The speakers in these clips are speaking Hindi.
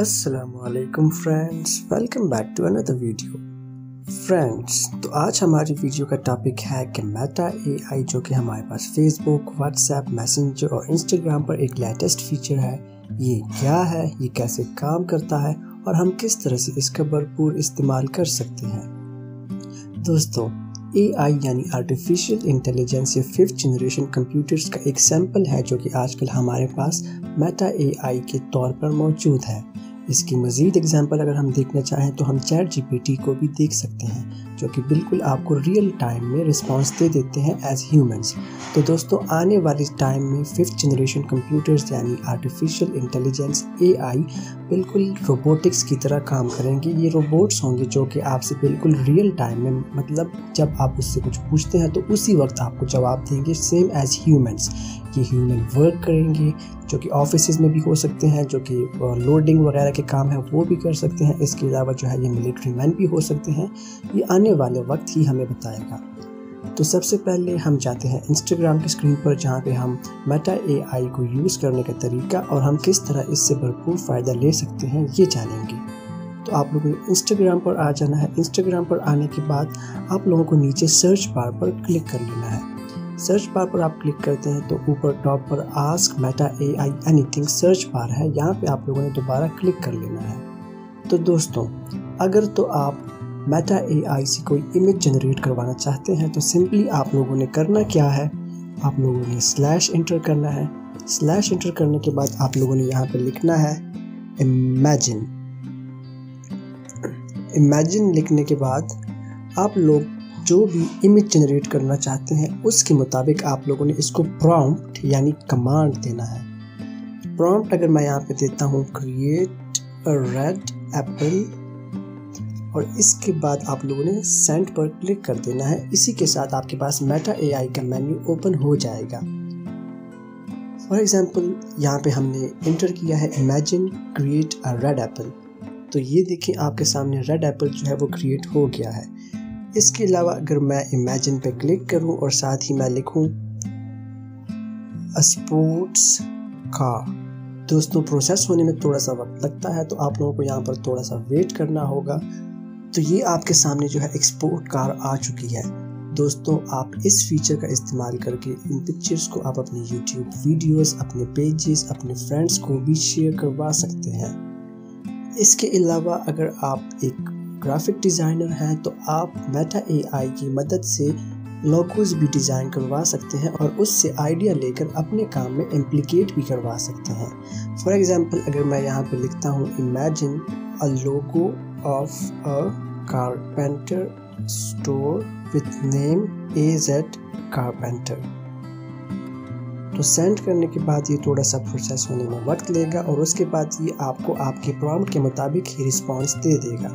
अस्सलामुअलैकुम friends, welcome back to another video. Friends, तो आज हमारी वीडियो का टॉपिक है कि मेटा AI जो कि हमारे पास Facebook, WhatsApp, Messenger और Instagram पर एक लेटेस्ट फीचर है, ये क्या है, ये कैसे काम करता है और हम किस तरह से इसका भरपूर इस्तेमाल कर सकते हैं। दोस्तों, AI यानी आर्टिफिशियल इंटेलिजेंस या 5th जनरेशन कंप्यूटर्स का एक सैम्पल है जो कि आजकल हमारे पास मेटा AI के तौर पर मौजूद है। इसकी मज़ीद एग्जाम्पल अगर हम देखना चाहें तो हम ChatGPT को भी देख सकते हैं जो कि बिल्कुल आपको रियल टाइम में रिस्पांस दे देते हैं एज ह्यूमंस। तो दोस्तों, आने वाले टाइम में 5th जनरेशन कंप्यूटर्स यानी आर्टिफिशियल इंटेलिजेंस AI बिल्कुल रोबोटिक्स की तरह काम करेंगे। ये रोबोट्स होंगे जो कि आपसे बिल्कुल रियल टाइम में, मतलब जब आप उससे कुछ पूछते हैं तो उसी वक्त आपको जवाब देंगे, सेम एज ह्यूमंस। ये ह्यूमन वर्क करेंगे जो कि ऑफिस में भी हो सकते हैं, जो कि लोडिंग वगैरह के काम है वो भी कर सकते हैं। इसके अलावा जो है ये मिलिट्री मैन भी हो सकते हैं। ये आने वाले वक्त ही हमें बताएगा। तो सबसे पहले हम जाते हैं इंस्टाग्राम की स्क्रीन पर, जहाँ पे हम मेटा AI को यूज़ करने का तरीका और हम किस तरह इससे भरपूर फ़ायदा ले सकते हैं ये जानेंगे। तो आप लोगों को इंस्टाग्राम पर आ जाना है। इंस्टाग्राम पर आने के बाद आप लोगों को नीचे सर्च बार पर क्लिक कर लेना है। सर्च बार पर आप क्लिक करते हैं तो ऊपर टॉप पर ask Meta AI anything search bar है, यहाँ पे आप लोगों ने दोबारा क्लिक कर लेना है। तो दोस्तों, अगर तो आप मेटा AI से कोई इमेज जनरेट करवाना चाहते हैं तो सिंपली आप लोगों ने करना क्या है, आप लोगों ने /enter करना है। /enter करने के बाद आप लोगों ने यहाँ पे लिखना है इमेजिन। लिखने के बाद आप लोग जो भी इमेज जनरेट करना चाहते हैं उसके मुताबिक आप लोगों ने इसको प्रॉम्प्ट यानी कमांड देना है। प्रॉम्प्ट अगर मैं यहाँ पे देता हूँ क्रिएट अ रेड एप्पल, और इसके बाद आप लोगों ने सेंड पर क्लिक कर देना है। इसी के साथ आपके पास मेटा AI का मेन्यू ओपन हो जाएगा। फॉर एग्जांपल, यहाँ पे हमने एंटर किया है imagine create a red apple, तो ये देखिए आपके सामने रेड एप्पल जो है वो क्रिएट हो गया है। इसके अलावा अगर मैं इमेजिन पे क्लिक करूं और साथ ही मैं लिखूं स्पोर्ट्स कार, दोस्तों प्रोसेस होने में थोड़ा सा वक्त लगता है तो आप लोगों को यहाँ पर थोड़ा सा वेट करना होगा। तो ये आपके सामने जो है स्पोर्ट कार आ चुकी है। दोस्तों, आप इस फीचर का इस्तेमाल करके इन पिक्चर्स को आप अपने यूट्यूब वीडियोस, अपने पेजेस, अपने फ्रेंड्स को भी शेयर करवा सकते हैं। इसके अलावा अगर आप एक ग्राफिक डिज़ाइनर हैं तो आप मेटा AI की मदद से लोगोज भी डिज़ाइन करवा सकते हैं और उससे आइडिया लेकर अपने काम में इम्प्लीकेट भी करवा सकते हैं। फॉर एग्जांपल, अगर मैं यहाँ पर लिखता हूँ imagine a logo of a carpenter store with name AZ carpenter, तो सेंड करने के बाद ये थोड़ा सा प्रोसेस होने में वक्त लेगा और उसके बाद ये आपको आपके प्रॉम्प्ट के मुताबिक ही रिस्पांस दे देगा।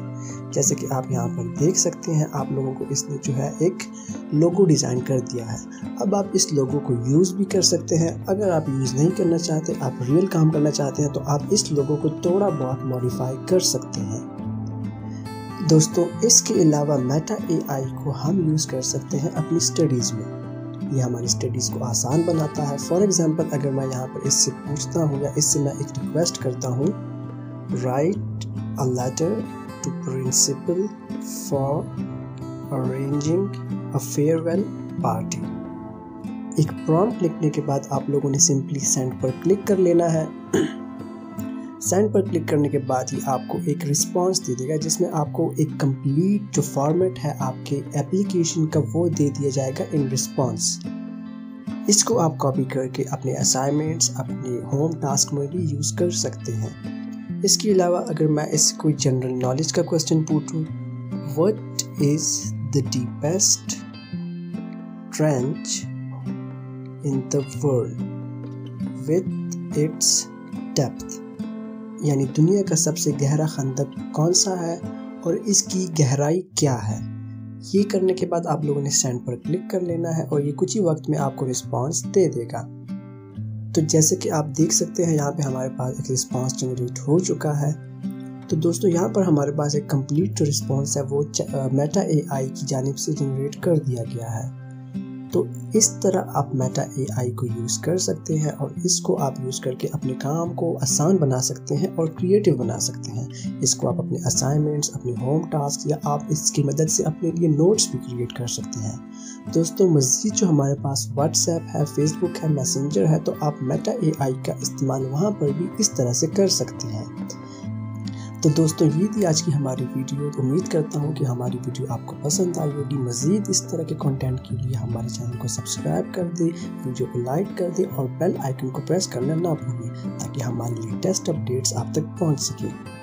जैसे कि आप यहाँ पर देख सकते हैं, आप लोगों को इसने जो है एक लोगो डिज़ाइन कर दिया है। अब आप इस लोगो को यूज़ भी कर सकते हैं। अगर आप यूज़ नहीं करना चाहते, आप रियल काम करना चाहते हैं तो आप इस लोगो को थोड़ा बहुत मॉडिफाई कर सकते हैं। दोस्तों, इसके अलावा मेटा AI को हम यूज़ कर सकते हैं अपनी स्टडीज़ में। ये हमारी स्टडीज़ को आसान बनाता है। फॉर एग्जांपल, अगर मैं यहाँ पर इससे पूछता हूँ या इससे मैं एक रिक्वेस्ट करता हूँ write a letter to principal for arranging a farewell party, एक प्रॉम्प्ट लिखने के बाद आप लोगों ने सिंपली सेंड पर क्लिक कर लेना है। सेंड पर क्लिक करने के बाद ही आपको एक रिस्पांस दे देगा जिसमें आपको एक कंप्लीट जो फॉर्मेट है आपके एप्लीकेशन का वो दे दिया जाएगा इन रिस्पांस। इसको आप कॉपी करके अपने असाइनमेंट्स, अपने होम टास्क में भी यूज़ कर सकते हैं। इसके अलावा अगर मैं इससे कोई जनरल नॉलेज का क्वेश्चन पूछूं, what is the deepest trench in the world with its depth, यानी दुनिया का सबसे गहरा खंदक कौन सा है और इसकी गहराई क्या है। ये करने के बाद आप लोगों ने सेंड पर क्लिक कर लेना है और ये कुछ ही वक्त में आपको रिस्पांस दे देगा। तो जैसे कि आप देख सकते हैं, यहाँ पे हमारे पास एक रिस्पांस जनरेट हो चुका है। तो दोस्तों, यहाँ पर हमारे पास एक कंप्लीट जो रिस्पांस है वो मेटा AI की जानिब से जनरेट कर दिया गया है। तो इस तरह आप मेटा एआई को यूज़ कर सकते हैं और इसको आप यूज़ करके अपने काम को आसान बना सकते हैं और क्रिएटिव बना सकते हैं। इसको आप अपने असाइनमेंट्स, अपने होम टास्क या आप इसकी मदद से अपने लिए नोट्स भी क्रिएट कर सकते हैं। दोस्तों, मज़ीद जो हमारे पास व्हाट्सएप है, फेसबुक है, मैसेंजर है, तो आप मेटा एआई का इस्तेमाल वहाँ पर भी इस तरह से कर सकते हैं। तो दोस्तों, ये थी आज की हमारी वीडियो। उम्मीद करता हूँ कि हमारी वीडियो आपको पसंद आई होगी। मज़ीद इस तरह के कंटेंट के लिए हमारे चैनल को सब्सक्राइब कर दें, वीडियो को लाइक कर दें और बेल आइकन को प्रेस करना ना भूलें ताकि हमारे लेटेस्ट अपडेट्स आप तक पहुँच सकें।